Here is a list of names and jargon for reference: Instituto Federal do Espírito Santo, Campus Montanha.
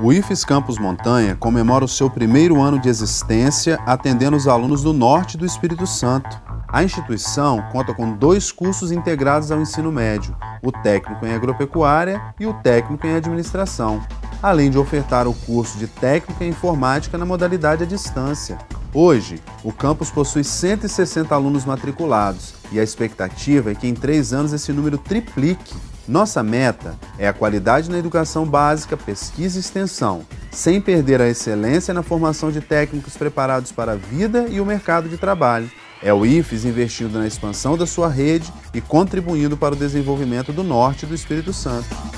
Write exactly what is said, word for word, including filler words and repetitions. O I F E S Campus Montanha comemora o seu primeiro ano de existência atendendo os alunos do norte do Espírito Santo. A instituição conta com dois cursos integrados ao ensino médio, o técnico em agropecuária e o técnico em administração, além de ofertar o curso de técnica em informática na modalidade à distância. Hoje, o campus possui cento e sessenta alunos matriculados e a expectativa é que em três anos esse número triplique. Nossa meta é a qualidade na educação básica, pesquisa e extensão, sem perder a excelência na formação de técnicos preparados para a vida e o mercado de trabalho. É o I F E S investindo na expansão da sua rede e contribuindo para o desenvolvimento do norte do Espírito Santo.